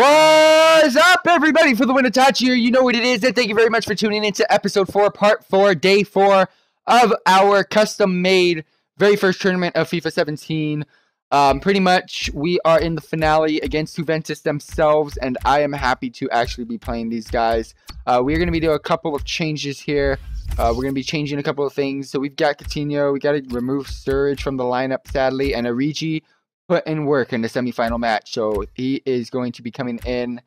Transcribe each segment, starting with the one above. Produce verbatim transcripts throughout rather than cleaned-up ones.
What is up, everybody? For the win, Itachi here. You know what it is, and thank you very much for tuning in to episode four, part four, day four of our custom-made very first tournament of FIFA seventeen. Um, pretty much, we are in the finale against Juventus themselves, and I am happy to actually be playing these guys. Uh, we're going to be doing a couple of changes here. Uh, we're going to be changing a couple of things. So we've got Coutinho. We got to remove Sturridge from the lineup, sadly, and Origi put in work in the semi-final match, so he is going to be coming in.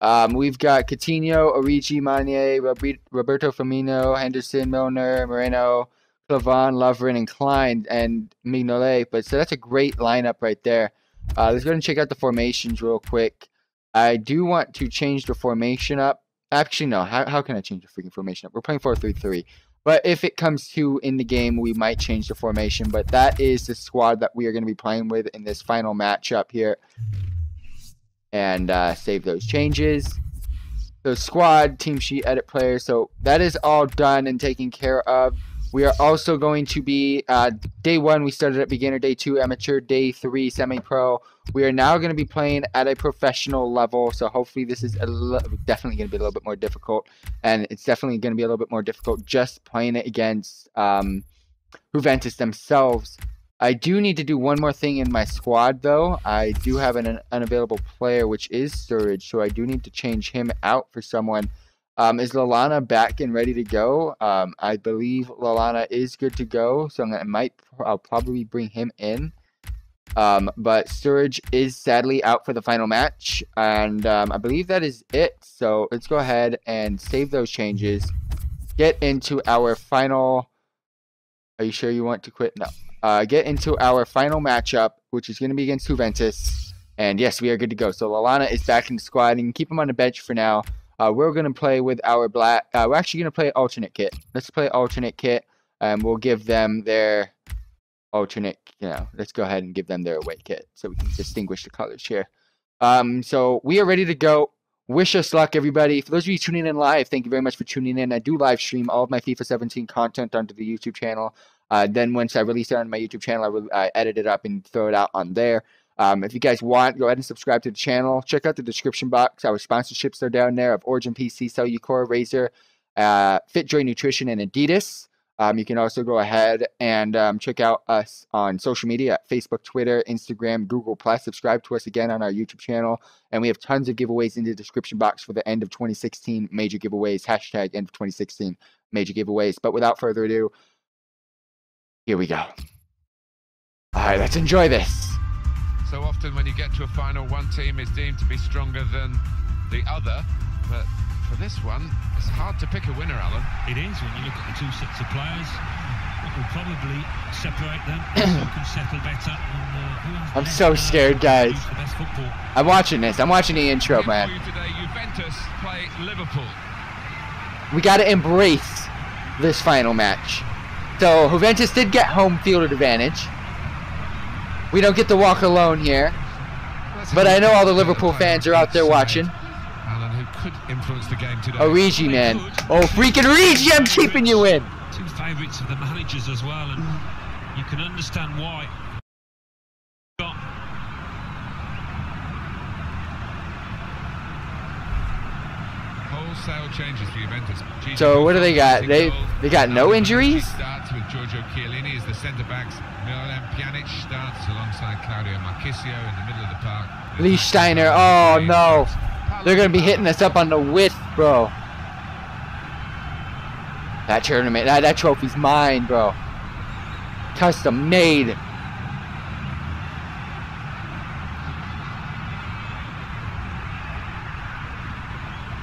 Um, we've got Coutinho, Origi, Mane, Roberto Firmino, Henderson, Milner, Moreno, Lovren, Lovren, and Clyne, and Mignolet. But so that's a great lineup right there. Uh, let's go ahead and check out the formations real quick. I do want to change the formation up. Actually, no. How, how can I change the freaking formation up? We're playing four three three. But if it comes to in the game, we might change the formation. But that is the squad that we are going to be playing with in this final matchup here. And uh, save those changes. So squad, team sheet, edit player. So that is all done and taken care of. We are also going to be, uh, day one, we started at beginner, day two, amateur, day three, semi-pro. We are now going to be playing at a professional level, so hopefully this is a definitely going to be a little bit more difficult, and it's definitely going to be a little bit more difficult just playing it against um, Juventus themselves. I do need to do one more thing in my squad, though. I do have an, an unavailable player, which is Sturridge, so I do need to change him out for someone. Um, is Lallana back and ready to go? Um, I believe Lallana is good to go, so I might, I'll probably bring him in. Um, but Sturridge is sadly out for the final match, and um, I believe that is it. So let's go ahead and save those changes. Get into our final. Are you sure you want to quit? No. Uh, get into our final matchup, which is going to be against Juventus. And yes, we are good to go. So Lallana is back in the squad, and you can keep him on the bench for now. Uh, we're going to play with our black. Uh, we're actually going to play alternate kit. Let's play alternate kit, and we'll give them their alternate. You know, let's go ahead and give them their away kit so we can distinguish the colors here. Um, so we are ready to go. Wish us luck, everybody. For those of you tuning in live, thank you very much for tuning in. I do live stream all of my FIFA seventeen content onto the YouTube channel. Uh, then once I release it on my YouTube channel, I, I edit it up and throw it out on there. Um, if you guys want, go ahead and subscribe to the channel. Check out the description box. Our sponsorships are down there of Origin P C, Cellucor, Razer, uh, FitJoy Nutrition, and Adidas. Um, you can also go ahead and um, check out us on social media, Facebook, Twitter, Instagram, Google plus. Subscribe to us again on our YouTube channel. And we have tons of giveaways in the description box for the end of twenty sixteen major giveaways. Hashtag end of twenty sixteen major giveaways. But without further ado, here we go. All right, let's enjoy this. So often when you get to a final, one team is deemed to be stronger than the other, but for this one, it's hard to pick a winner, Alan. It is, when you look at the two sets of players, what will probably separate them, who can settle better. And, uh, I'm so scared, guys. I'm watching this. I'm watching the intro, man. Today, Juventus play Liverpool. We got to embrace this final match. So Juventus did get home field advantage. We don't get to walk alone here, but I know all the Liverpool fans are out there watching. Alan, who could influence the game today. Origi, man. Oh, freaking Origi, I'm keeping you in. Two favourites of the managers as well, and you can understand why. Wholesale changes for Juventus. So what do they got? They they got no injuries? Starts with Giorgio Chiellini as the centre backs. Miralem Pjanic starts alongside Claudio Marchisio in the middle of the park. Lee Steiner, oh no. They're going to be hitting us up on the width, bro. That tournament, that, that trophy's mine, bro. Custom made.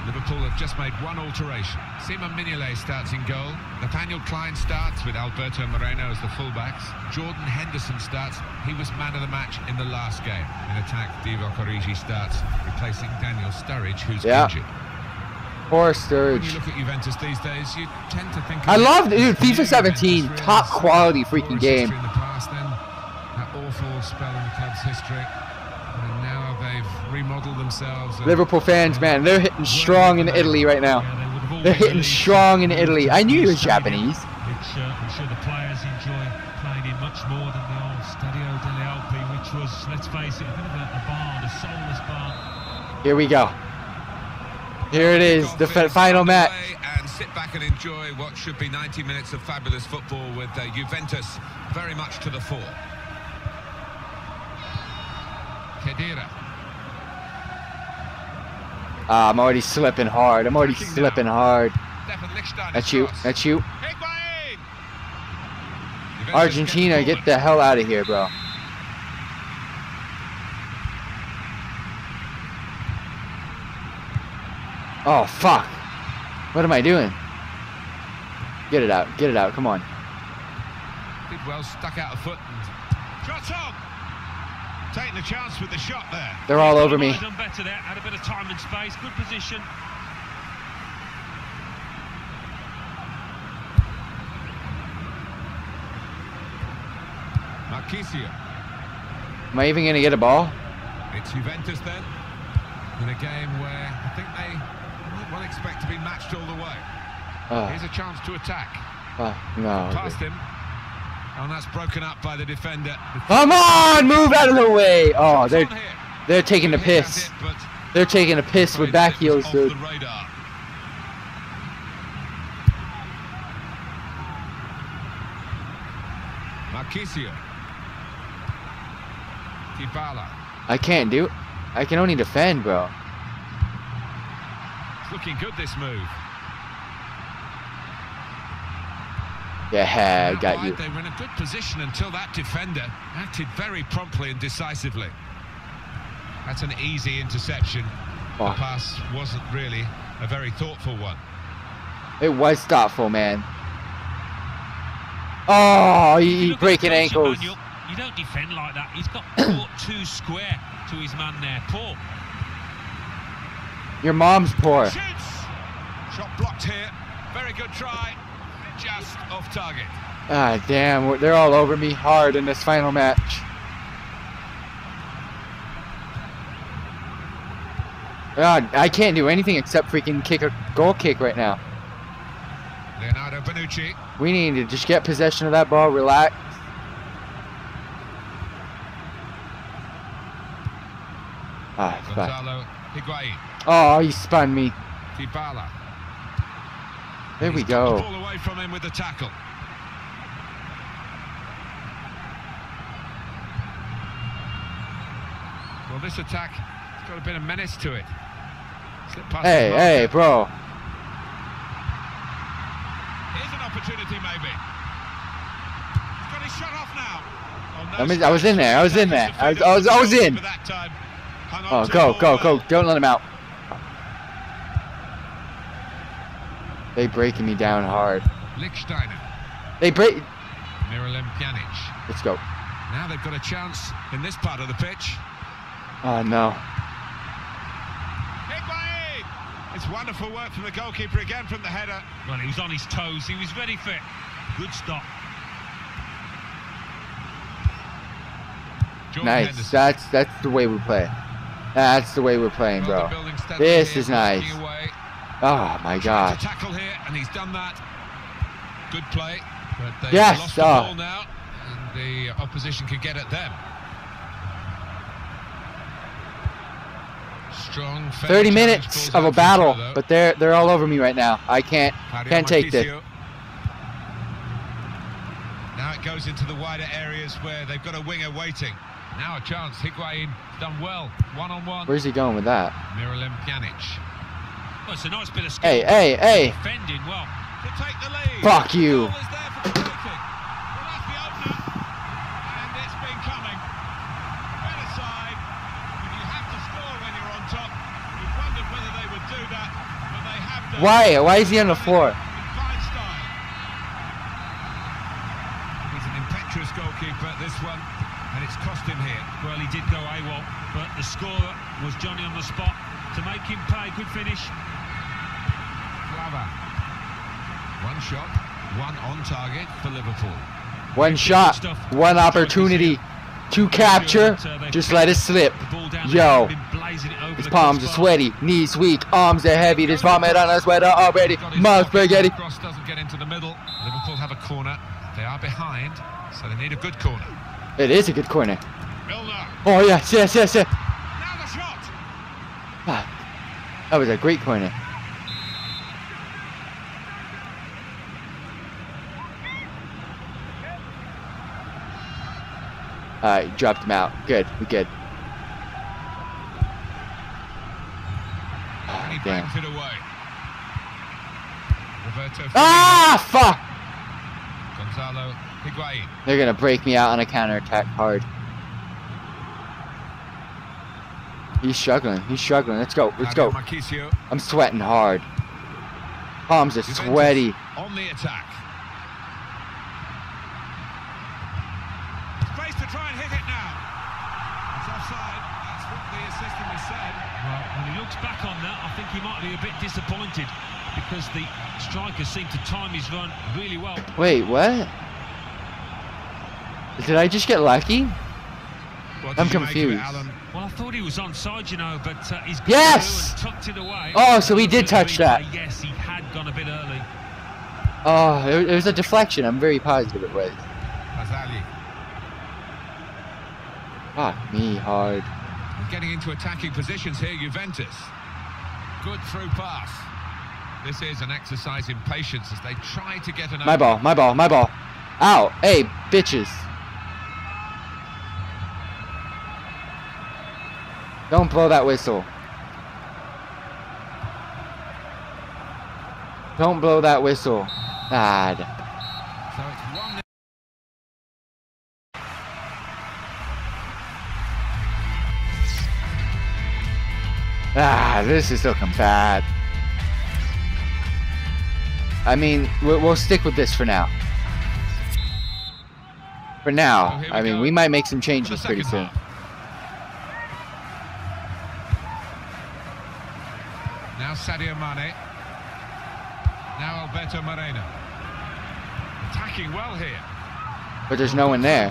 Liverpool have just made one alteration. Simon Mignolet starts in goal. Nathaniel Clyne starts with Alberto Moreno as the fullbacks. Jordan Henderson starts. He was man of the match in the last game. In attack, Divock Origi starts, replacing Daniel Sturridge, who's yeah. injured. Poor Sturridge. When you look at Juventus these days, you tend to think. I love, dude, FIFA seventeen, top quality freaking game. In the past, then, that awful spell in the club's history. And now they've remodeled themselves. Liverpool fans, man, they're hitting strong in Italy right now. They're hitting strong in Italy. I knew he was Japanese. I'm sure the players enjoy playing in much more than the old Stadio Dele Alpi, which was, let's face it, a bit of a barn, a soulless barn. Here we go. Here it is, the final match. And sit back and enjoy what should be ninety minutes of fabulous football with uh, Juventus very much to the fore. Kedira. Ah, I'm already slipping hard. I'm already slipping hard. That's you. That's you. Argentina, get the hell out of here, bro. Oh, fuck. What am I doing? Get it out. Get it out. Come on. Did well, stuck out a foot. Shot on. Taking the chance with the shot there. They're all over me. Done better there. Had a bit of time and space. Good position. Marchisio. Am I even going to get a ball? It's Juventus then. In a game where I think they... Well, expect to be matched all the way. Oh. Here's a chance to attack. Oh, no. Past him. And that's broken up by the defender. Come on, move out of the way. Oh, they're they're taking a piss. They're taking a piss with back heels, dude. Marchisio. Dybala. I can't do it. I can only defend, bro. Looking good, this move. Yeah, I got you. They were in a good position until that defender acted very promptly and decisively. That's an easy interception. Oh. The pass wasn't really a very thoughtful one. It was thoughtful, man. Oh, he's breaking ankles. Manuel, you don't defend like that. He's got two square to his man there. Paul. Your mom's poor. Shot blocked here. Very good try. Just off target. Ah, damn. They're all over me hard in this final match. God, I can't do anything except freaking kick a goal kick right now. Leonardo Bonucci. We need to just get possession of that ball, relax. Ah, Gonzalo Higuain. Oh, he spun me. Dybala. There we go. Ball away from him with the tackle. Well, this attack has got a bit of menace to it. Hey, hey, bro. Here's an opportunity, maybe. He's got his shot off now. Oh, no, I, mean, I was in there. I was in there. I was, I was, I was in. Oh, go, go, go. Don't let him out. They breaking me down hard. Lichtsteiner. They break. Miralem Pjanic. Let's go. Now they've got a chance in this part of the pitch. Oh no. It's wonderful work from the goalkeeper again from the header. Well, he was on his toes. He was ready for it. Good stop. Jordan nice. Henderson. That's that's the way we play. That's the way we're playing, bro. This is nice. Oh my God! Tackle here, and he's done that. Good play, but they yes, lost oh. the ball now, and the opposition could get at them. Strong. Thirty minutes of a battle, though. But they're they're all over me right now. I can't Sadio can't Marchisio. Take this. Now it goes into the wider areas where they've got a winger waiting. Now a chance. Higuain done well, one on one. Where's he going with that? Miralem Pjanic. Well, it's a nice bit of skill. Hey, hey, hey. Defending well. To take the lead. Fuck you. Well, that's the opener. And it's been coming. Better side. When you have to score when you're on top, we wondered whether they would do that, but they have done. Why? Why is he on the floor? He's an impetuous goalkeeper, this one, and it's cost him here. Well, he did go AWOL, but the scorer was Johnny on the spot to make him pay. Good finish. One shot, one on target for Liverpool. One shot, one opportunity to capture. Just let it slip. Yo, his palms are sweaty, knees weak, arms are heavy. There's vomit on a sweater already. Mouth spaghetti. Cross doesn't get into the middle. Liverpool have a corner. They are behind, so they need a good corner. It is a good corner. Oh yes, yes, yes, yes. Now the shot. That was a great corner. Alright, dropped him out. Good, we're good. Oh, he damn. It away. Ah, fuck! Gonzalo Higuain. They're gonna break me out on a counter-attack hard. He's struggling, he's struggling. Let's go, let's go. I'm sweating hard. Palms are sweaty. On the attack. Try and hit it now. It's offside. That's what the assistant has said. Well, when he looks back on that, I think he might be a bit disappointed because the striker seemed to time his run really well. Wait, what? Did I just get lucky? I'm confused. Well, I thought he was onside, you know, but uh, he's yes! tucked it away. Oh, so he did touch that. Yes, he had gone a bit early. Oh, it was a deflection. I'm very positive it was. Fuck me hard. Getting into attacking positions here, Juventus. Good through pass. This is an exercise in patience as they try to get an... My ball, my ball, my ball. Ow, hey, bitches. Don't blow that whistle. Don't blow that whistle. God. So it's one... Ah, this is looking bad. I mean, we'll, we'll stick with this for now. For now, oh, I mean, go. We might make some changes pretty soon. Half. Now Sadio Mane. Now Alberto Moreno. Attacking well here. But there's no one there.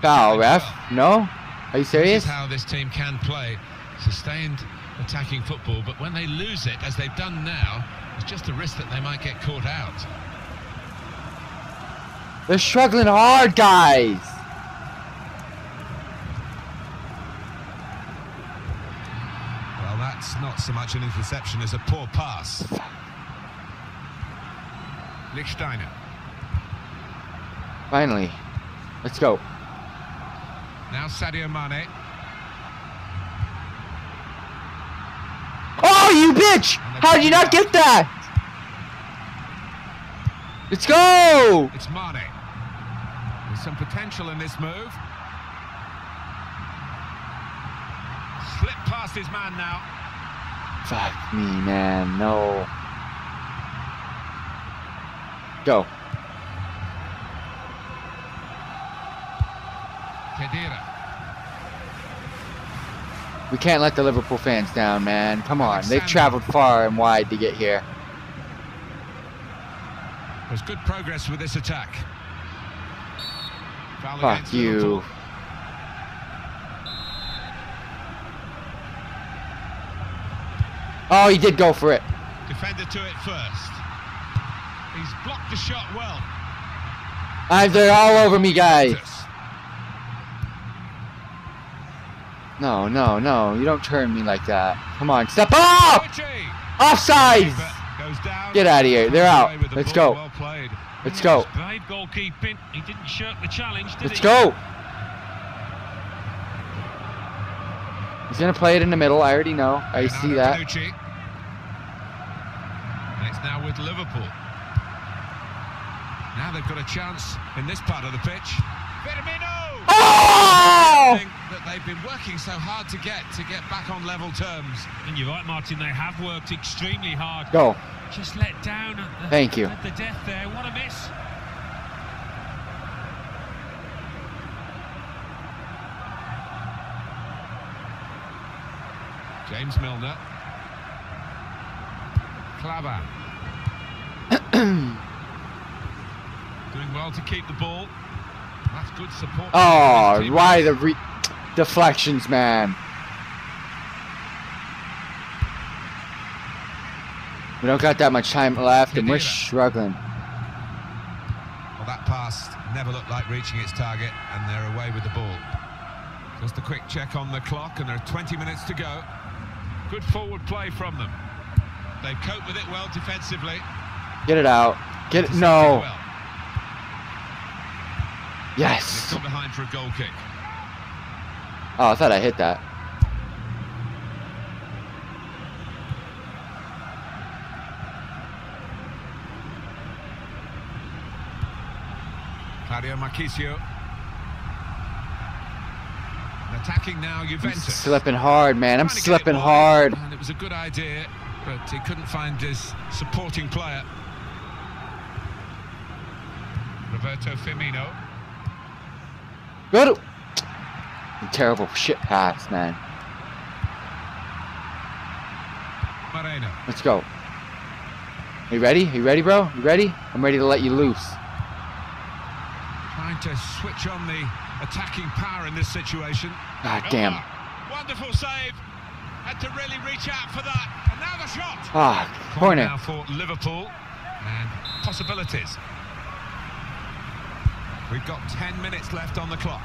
Foul, ref? No? Are you serious? This is how this team can play. Sustained attacking football, but when they lose it, as they've done now, it's just a risk that they might get caught out. They're struggling hard, guys. Well, that's not so much an interception as a poor pass. Lichtsteiner. Finally. Let's go. Now Sadio Mane. Oh, you bitch! How did you not get that? Let's go! It's Mane. There's some potential in this move. Slip past his man now. Fuck me, man. No. Go. We can't let the Liverpool fans down, man. Come on. They've traveled far and wide to get here. There's good progress with this attack. Fuck you. Oh, he did go for it. Defender to it first. He's blocked the shot well. Uh, they're all over me, guys. No, no, no, you don't turn me like that. Come on, step up! Offsides! Get out of here, they're out. Let's go. Let's go. Let's go! He's gonna play it in the middle, I already know. I see that. And it's now with Liverpool. Now they've got a chance in this part of the pitch. Firmino! Oh! That they've been working so hard to get to get back on level terms. And you're right, Martin, they have worked extremely hard. Go. Just let down at the, Thank you. At the death there. What a miss. James Milner. Clavan. Doing well to keep the ball. That's good support. Oh, why the re deflections, man. We don't got that much time left, and we're struggling. Well, that pass never looked like reaching its target, and they're away with the ball. Just a quick check on the clock, and there are twenty minutes to go. Good forward play from them. They cope with it well defensively. Get it out. Get it. No. Well. Yes. Still behind for a goal kick. Oh, I thought I hit that. Claudio Marchisio. Attacking now, Juventus. I'm slipping hard, man. I'm slipping hard. And it was a good idea, but he couldn't find his supporting player. Roberto Firmino. Good. Terrible shit pass, man. Moreno. Let's go. Are you ready? Are you ready, bro? You ready? I'm ready to let you loose. Trying to switch on the attacking power in this situation. God damn. Oh, wonderful save. Had to really reach out for that. And now the shot. Ah, corner. Now for Liverpool and possibilities. We've got ten minutes left on the clock.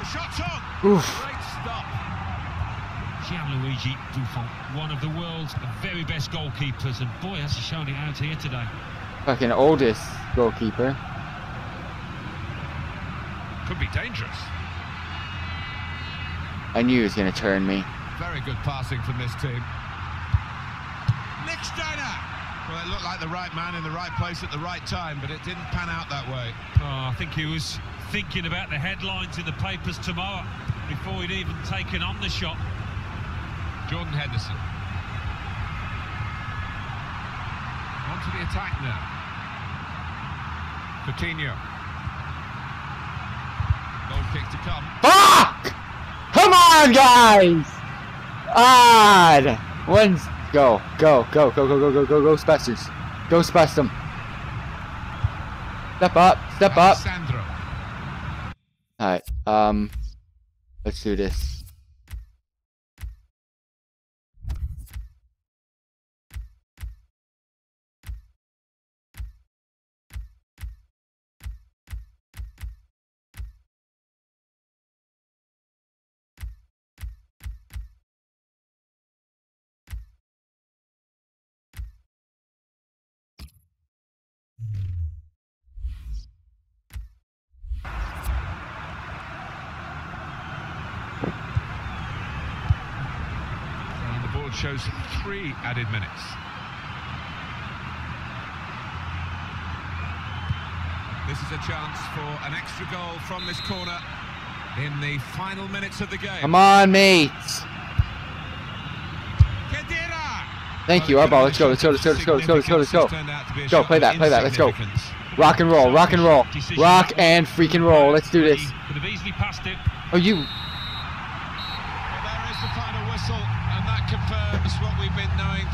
The shot's on. Oof. Great stop. Gianluigi Buffon, one of the world's very best goalkeepers, and boy, has he shown it out here today. Fucking oldest goalkeeper. Could be dangerous. I knew he was going to turn me. Very good passing from this team. Lichtsteiner. Well, it looked like the right man in the right place at the right time, but it didn't pan out that way. Oh, I think he was thinking about the headlines in the papers tomorrow before he'd even taken on the shot. Jordan Henderson. To the attack now. Coutinho. Goal kick to come. Fuck! Come on, guys! Odd! One's... Go, go, go, go, go, go, go, go, go, Spessers. Go, Spess them. Step up, step up. Alright, um... let's do this. Shows three added minutes. This is a chance for an extra goal from this corner in the final minutes of the game. Come on, mates. Thank you, our ball. Let's go, let's go, let's go, let's go, let's go, let's go, let's go. Let's go, play that, play that, let's go. Rock and roll, rock and roll. Rock and freaking roll. Let's do this. Oh, you... confirms what we've been knowing.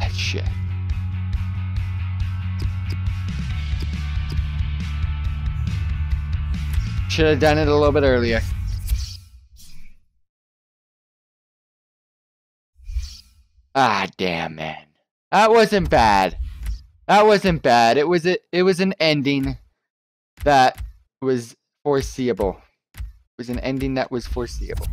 That shit. Should have done it a little bit earlier. Ah, damn, man. That wasn't bad. That wasn't bad. It was a, it was an ending that was foreseeable. It was an ending that was foreseeable.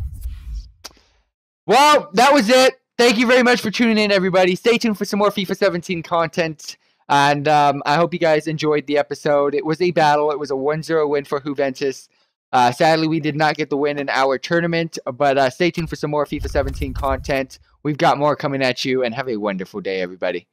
Well, that was it. Thank you very much for tuning in, everybody. Stay tuned for some more FIFA seventeen content. And um, I hope you guys enjoyed the episode. It was a battle. It was a one zero win for Juventus. Uh, sadly, we did not get the win in our tournament, but uh, stay tuned for some more FIFA seventeen content. We've got more coming at you, and have a wonderful day, everybody.